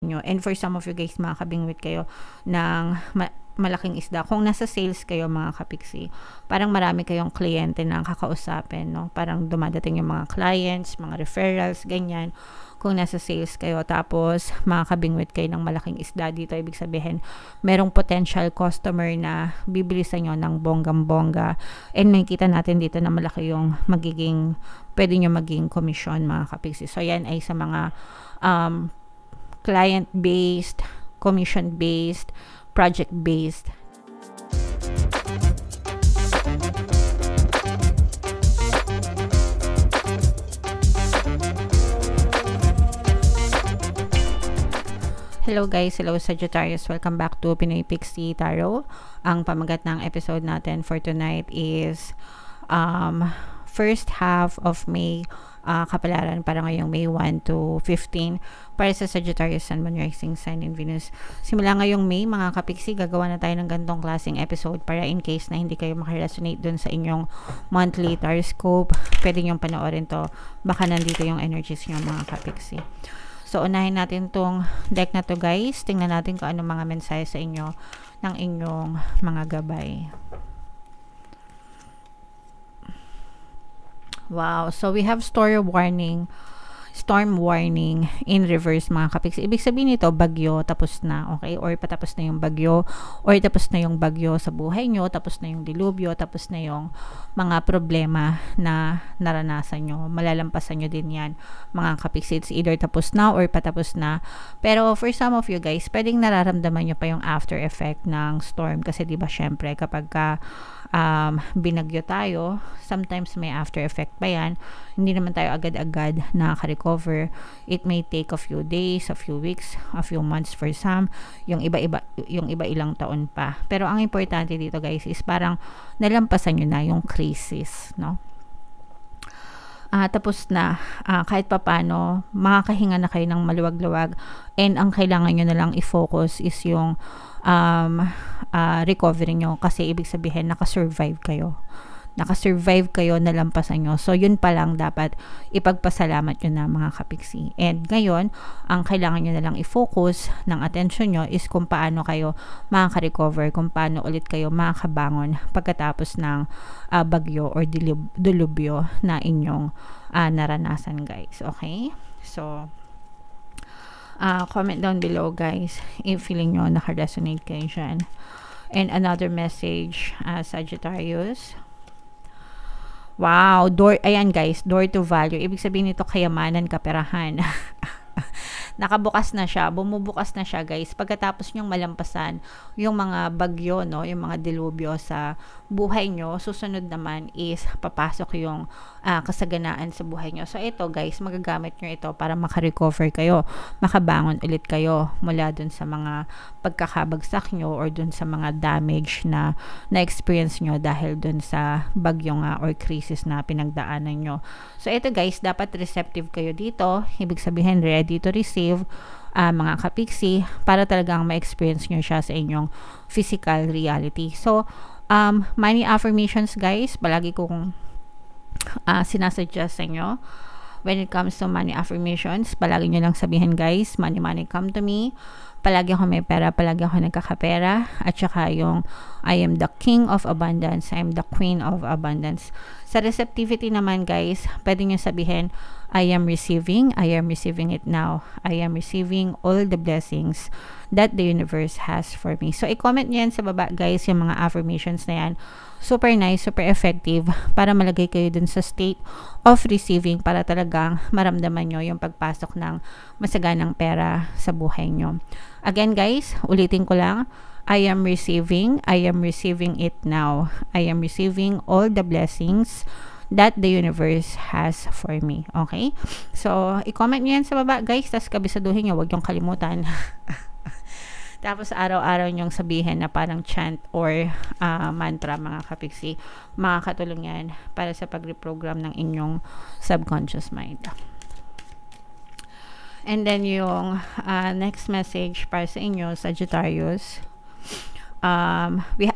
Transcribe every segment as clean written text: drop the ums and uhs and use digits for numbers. nyo. And for some of you guys, makakabingwit kayo ng malaking isda. Kung nasa sales kayo mga kapiksi, parang marami kayong kliyente na kakausapin, no? Parang dumadating yung mga clients, mga referrals, ganyan. Kung nasa sales kayo, tapos makakabingwit kayo ng malaking isda dito, ibig sabihin, merong potential customer na bibili sa inyo ng bonggam-bongga. And makikita natin dito na malaki yung magiging, pwede nyo maging commission mga kapiksi. So, yan ay sa mga client-based, commission-based, project-based. Hello guys, hello Sagittarius. Welcome back to Pinoy Pixie Tarot. Ang pamagat ng episode natin for tonight is first half of May, kapalaran para ngayong May 1 to 15 para sa Sagittarius, Sun, Moon, Rising Sign, and Venus. Simula ngayong May, mga kapiksi, gagawa na tayo ng ganitong klaseng episode para in case na hindi kayo makaresonate dun sa inyong monthly horoscope, pwede nyong panoorin to. Baka nandito yung energies nyo mga kapiksi. So, unahin natin tong deck na to guys. Tingnan natin kung anong mga mensahe sa inyo ng inyong mga gabay. Wow, so we have storm warning in reverse mga kapiksi. Ibig sabihin nito, bagyo, tapos na, okay? Or patapos na yung bagyo, or tapos na yung bagyo sa buhay nyo, tapos na yung dilubyo, tapos na yung mga problema na naranasan nyo. Malalampasan nyo din yan mga kapiksi. It's either tapos na or patapos na. Pero for some of you guys, pwedeng nararamdaman nyo pa yung after effect ng storm. Kasi diba syempre kapag ka binagyo tayo, sometimes may after effect pa yan. Hindi naman tayo agad-agad nakaka-recover. It may take a few days, a few weeks, a few months for some, yung iba ilang taon pa. Pero ang importante dito guys is parang nalampasan nyo na yung crisis, no? Tapos na, kahit papano makakahinga na kayo ng maluwag-luwag, and ang kailangan nyo na lang i-focus is yung recovery nyo, kasi ibig sabihin nakasurvive kayo, nalampasan nyo. So yun pa lang dapat ipagpasalamat nyo na mga kapiksi. And ngayon, ang kailangan nyo na lang i-focus ng attention nyo is kung paano kayo makaka-recover, kung paano ulit kayo makakabangon pagkatapos ng bagyo or dilubyo na inyong naranasan guys. Okay? So comment down below guys if feeling nyo naka-resonate kayo dyan. And another message, Sagittarius. Wow, door, ayan guys, door to value. Ibig sabihin nito, kayamanan, kaperahan. Nakabukas na siya, bumubukas na siya guys, pagkatapos nyong malampasan yung mga bagyo, no, yung mga dilubyo sa buhay nyo. Susunod naman is papasok yung kasaganaan sa buhay nyo. So ito guys, magagamit nyo ito para makarecover kayo, makabangon ulit kayo mula dun sa mga pagkakabagsak nyo or dun sa mga damage na na-experience nyo dahil dun sa bagyo nga or crisis na pinagdaanan nyo. So ito guys, dapat receptive kayo dito, ibig sabihin ready to receive mga kapiksi, para talagang ma-experience nyo siya sa inyong physical reality. So, money affirmations guys, palagi kong sinasuggest sa inyo. When it comes to money affirmations, palagi nyo lang sabihin guys, money money come to me. Palagi ako may pera, palagi ako nagkakapera. At saka yung I am the king of abundance, I am the queen of abundance. Sa receptivity naman guys, pwede nyo sabihin, I am receiving it now. I am receiving all the blessings that the universe has for me. So, i-comment nyo yan sa baba guys, yung mga affirmations na yan. Super nice, super effective para malagay kayo dun sa state of receiving, para talagang maramdaman nyo yung pagpasok ng masaganang pera sa buhay nyo. Again guys, ulitin ko lang, I am receiving it now. I am receiving all the blessings that the universe has for me. Okay? So, i-comment nyo yan sa baba guys, tapos kabisaduhin nyo, huwag yung kalimutan. Tapos araw-araw nyong sabihin na parang chant or mantra mga kapiksi. Makakatulong yan para sa pag-reprogram ng inyong subconscious mind. And then yung next message para sa inyo, Sagittarius.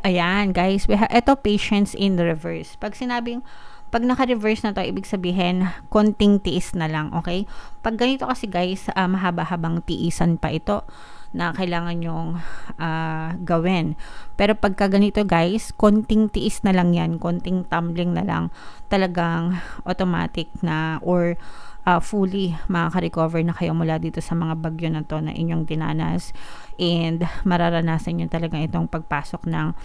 Ayan guys, ito patience in reverse. Pag sinabing Pag naka-reverse na to, ibig sabihin, konting tiis na lang, okay? Pag ganito kasi guys, mahaba-habang tiisan pa ito na kailangan yung gawin. Pero pagka ganito guys, konting tiis na lang yan, konting tumbling na lang, talagang automatic na or fully makaka-recover na kayo mula dito sa mga bagyo na to na inyong dinanas, and mararanasan nyo talaga itong pagpasok ng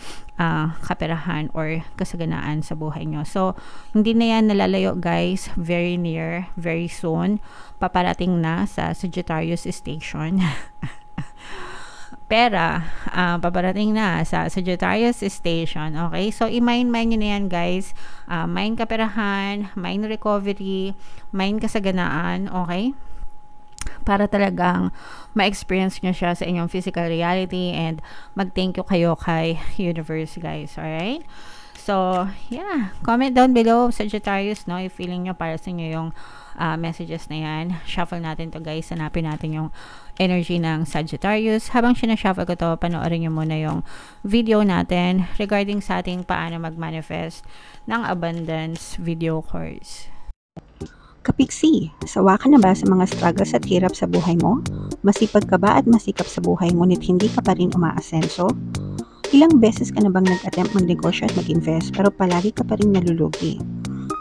kaperahan or kasaganaan sa buhay nyo. So, hindi na yan nalalayo guys, very near, very soon, paparating na sa Sagittarius Station. Pera, paparating na sa Sagittarius Station, okay? So, i-mind-mind nyo na yan, guys. Mind kaperahan, mind recovery, mind kasaganaan, okay? Para talagang ma-experience nyo siya sa inyong physical reality, and mag-thank you kayo kay universe, guys, alright? So, yeah. Comment down below, Sagittarius, no? If feeling nyo para sa inyo yung messages na yan. Shuffle natin to guys. Hanapin natin yung energy ng Sagittarius. Habang sinashuffle ko to, panoorin nyo muna yung video natin regarding sa ating paano mag-manifest ng abundance video course. Kapiksi, sawa ka na ba sa mga struggles at hirap sa buhay mo? Masipag ka ba at masikap sa buhay ngunit hindi ka pa rin umaasenso? Ilang beses ka na bang nag-attempt mag-negosyo at mag-invest pero palagi ka pa rin nalulugi?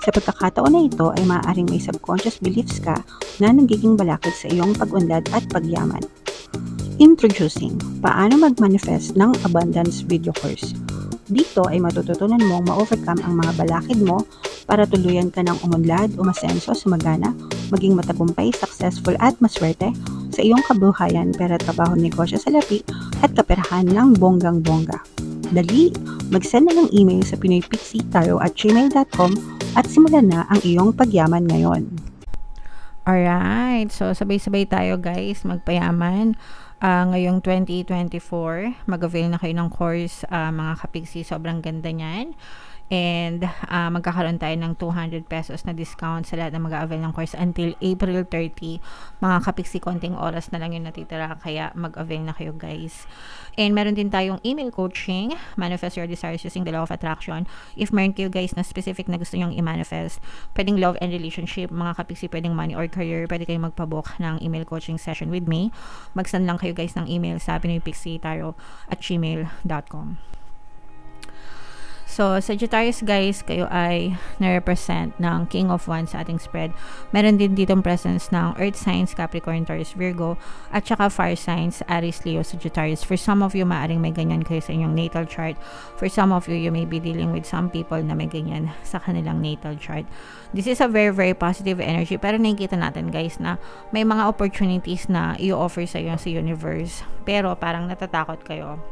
Sa pagkakataon na ito ay maaaring may subconscious beliefs ka na nagiging balakid sa iyong pag-unlad at pagyaman. Introducing, paano mag-manifest ng abundance video course. Dito ay matututunan mong ma-overcome ang mga balakid mo para tuluyan ka ng umunlad, umasenso, sumagana, maging matagumpay, successful at maswerte sa iyong kabuhayan, pera, trabaho, negosyo, salapi at kaperahan ng bonggang-bongga. Dali, mag-send na ng email sa pinoypixietarot@gmail.com at simulan na ang iyong pagyaman ngayon. Alright, so sabay-sabay tayo guys magpayaman. Ngayong 2024, mag-avail na kayo ng course mga kapiksi, sobrang ganda niyan. And magkakaroon tayo ng 200 pesos na discount sa lahat na mag-avail ng course until April 30. Mga kapiksi, konting oras na lang yung natitira, kaya mag-avail na kayo guys. And meron din tayong email coaching, manifest your desires using the law of attraction. If meron kayo guys na specific na gusto nyong i-manifest, pwedeng love and relationship, mga kapiksi, pwedeng money or career, pwede kayong magpabook ng email coaching session with me. Mag-send lang kayo guys ng email sa pinoypixietarot@gmail.com. So, Sagittarius guys, kayo ay na-represent ng King of Wands sa ating spread. Meron din ditong presence ng Earth Signs, Capricorn, Taurus, Virgo, at saka Fire Signs, Aries, Leo, Sagittarius. For some of you, maaring may ganyan kayo sa inyong natal chart. For some of you, you may be dealing with some people na may ganyan sa kanilang natal chart. This is a very, very positive energy. Pero nakikita natin guys na may mga opportunities na i-offer sa iyo sa universe. Pero parang natatakot kayo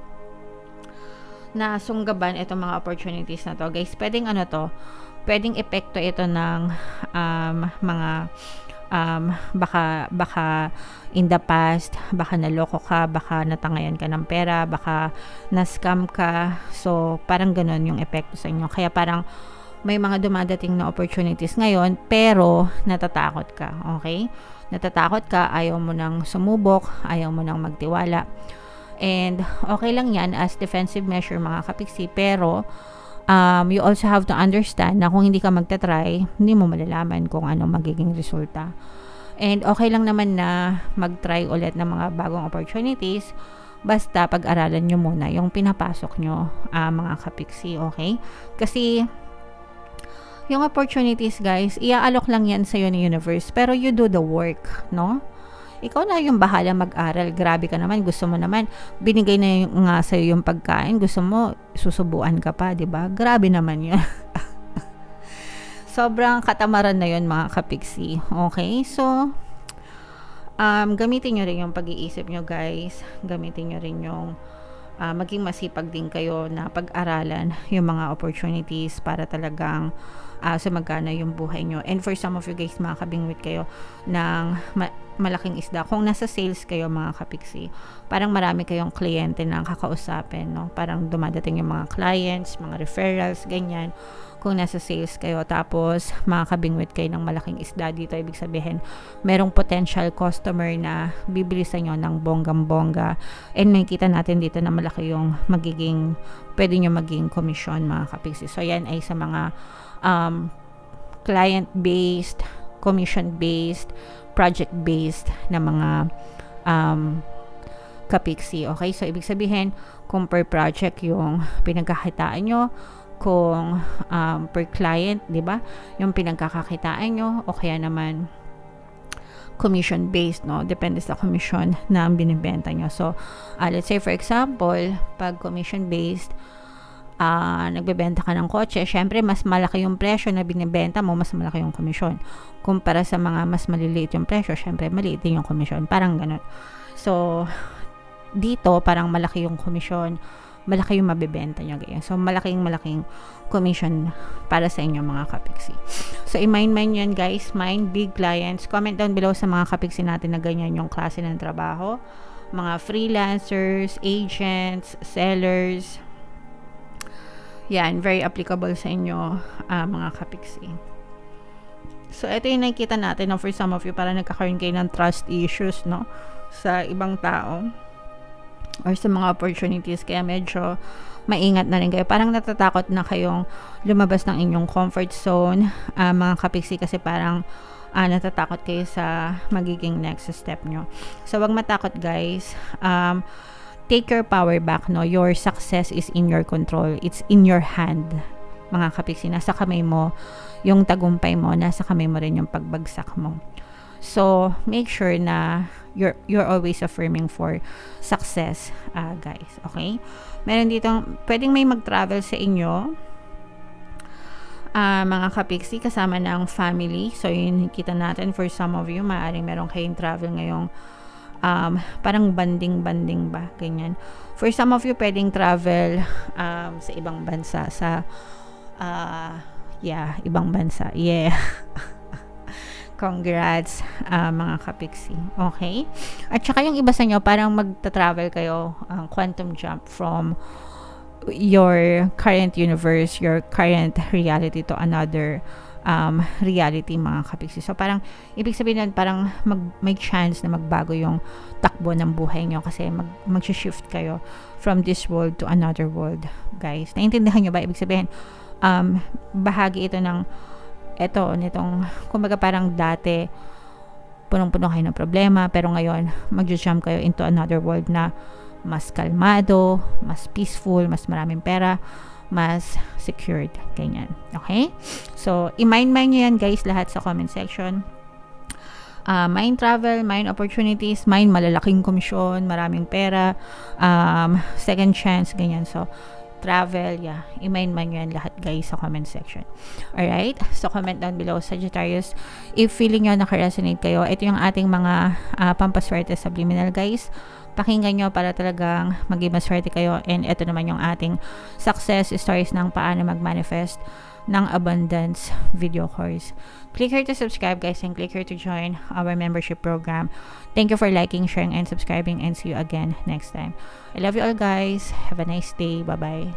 na sunggaban itong mga opportunities na to. Guys, pwedeng ano to, pwedeng epekto ito ng mga baka in the past, baka naloko ka, baka natangayan ka ng pera, baka na-scam ka. So, parang ganun yung epekto sa inyo. Kaya parang may mga dumadating na opportunities ngayon, pero natatakot ka, okay? Natatakot ka, ayaw mo nang sumubok, ayaw mo nang magtiwala. And okay lang yan as defensive measure mga kapiksi, pero you also have to understand na kung hindi ka magta-try, hindi mo malalaman kung ano magiging resulta. And okay lang naman na mag-try ulit ng mga bagong opportunities, basta pag-aralan nyo muna yung pinapasok nyo mga kapiksi, okay? Kasi yung opportunities guys, iaalok lang yan sa'yo ng universe, pero you do the work, no? Ikaw na yung bahala mag-aral. Grabe ka naman, gusto mo naman, binigay na yung, nga sa'yo yung pagkain, gusto mo, susubuan ka pa, diba? Grabe naman yun. Sobrang katamaran na yun mga kapiksi. Okay, so gamitin nyo rin yung pag-iisip nyo guys, gamitin nyo rin yung maging masipag din kayo na pag-aralan yung mga opportunities para talagang sumagana yung buhay nyo. And for some of you guys, makakabingwit kayo ng malaking isda. Kung nasa sales kayo mga kapiksi, parang marami kayong kliyente na kakausapin, no? Parang dumadating yung mga clients, mga referrals, ganyan. Kung nasa sales kayo, tapos makakabingwit kayo ng malaking isda dito, ibig sabihin, merong potential customer na bibili sa inyo ng bonggam-bongga. And nakikita natin dito na malaki yung magiging, pwede nyo maging commission mga kapiksi. So, yan ay sa mga client-based, commission-based, project-based na mga kapiksi. Okay? So, ibig sabihin, kung per project yung pinagkakitaan nyo, kung per client, di ba? Yung pinagkakakitaan nyo, o kaya naman commission-based, no? Depende sa commission na binibenta nyo. So, let's say for example, pag commission-based, nagbebenta ka ng kotse, syempre mas malaki yung presyo na binibenta mo, mas malaki yung commission. Kumpara sa mga mas maliliit yung presyo, syempre maliit din yung commission. Parang ganun. So, dito, parang malaki yung commission, malaki yung mabibenta nyo. Ganyan. So, malaking commission para sa inyo mga kapiksi. So, i-mind yun guys. Mind big clients. Comment down below sa mga kapiksi natin na ganyan yung klase ng trabaho. Mga freelancers, agents, sellers. Yan, very applicable sa inyo mga kapiksi. So, ito yung nakikita natin, no, for some of you, para nagkakaroon kayo ng trust issues, no, sa ibang tao or sa mga opportunities, kaya medyo maingat na rin kayo. Parang natatakot na kayong lumabas ng inyong comfort zone, mga kapiksi, kasi parang natatakot kayo sa magiging next step nyo. So, wag matakot guys. Take your power back, no? Your success is in your control. It's in your hand, mga kapiksi. Nasa kamay mo yung tagumpay mo, nasa kamay mo rin yung pagbagsak mo. So, make sure na you're always affirming for success, guys. Okay? Meron ditong, pwedeng may mag-travel sa inyo, mga kapiksi, kasama ng family. So, yun kita natin for some of you. Maaaring meron kayong travel ngayong parang banding-banding ba? Ganyan. For some of you, pwedeng travel sa ibang bansa. Sa, ibang bansa. Yeah. Congrats, mga kapiksi. Okay? At saka yung iba sa nyo, parang magta-travel kayo, quantum jump from your current universe, your current reality to another reality, mga kapiksi. So, parang, ibig sabihin nun, parang may chance na magbago yung takbo ng buhay nyo kasi mag-shift kayo from this world to another world, guys. Naintindihan nyo ba? Ibig sabihin, bahagi ito ng nitong, kumbaga parang dati, punong-puno kayo ng problema, pero ngayon, mag-jump kayo into another world na mas kalmado, mas peaceful, mas maraming pera, mas secured, ganyan. Okay? So, i-mind nyo yan guys lahat sa comment section. Mind travel, mind opportunities, mind malalaking komisyon, maraming pera, second chance, ganyan. So, travel, yeah, i-mind nyo yan lahat guys sa comment section. Alright? So, comment down below, Sagittarius, if feeling nyo nakaresonate kayo, ito yung ating mga pampaswerte subliminal guys. Pakinggan nyo para talagang maging maswerte kayo. And ito naman yung ating success stories ng paano mag-manifest ng abundance video course. Click here to subscribe guys and click here to join our membership program. Thank you for liking, sharing, and subscribing, and see you again next time. I love you all guys. Have a nice day. Bye-bye.